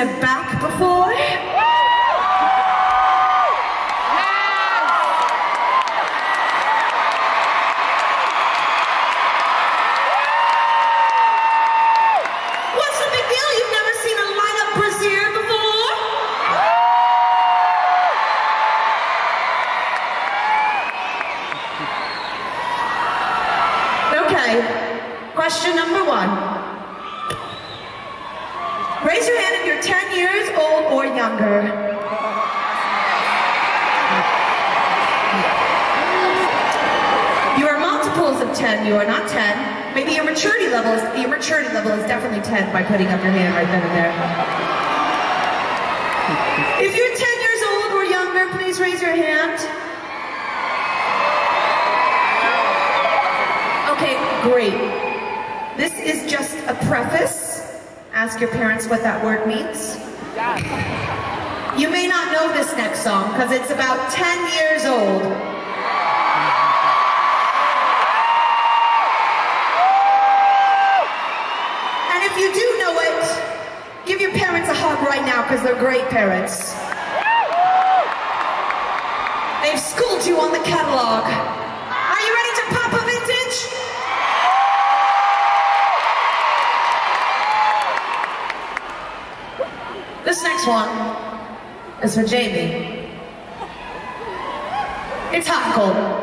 the back before? Question number one. Raise your hand if you're 10 years old or younger. You are multiples of 10, you are not 10. Maybe your maturity level is, definitely 10 by putting up your hand right then and there. If you're 10 years old or younger, please raise your hand. Okay, great. This is just a preface. Ask your parents what that word means. You may not know this next song because it's about 10 years old. And if you do know it, give your parents a hug right now because they're great parents. They've schooled you on the catalog. Are you ready to pop a vintage? This next one is for Jamie. It's Hot N Cold.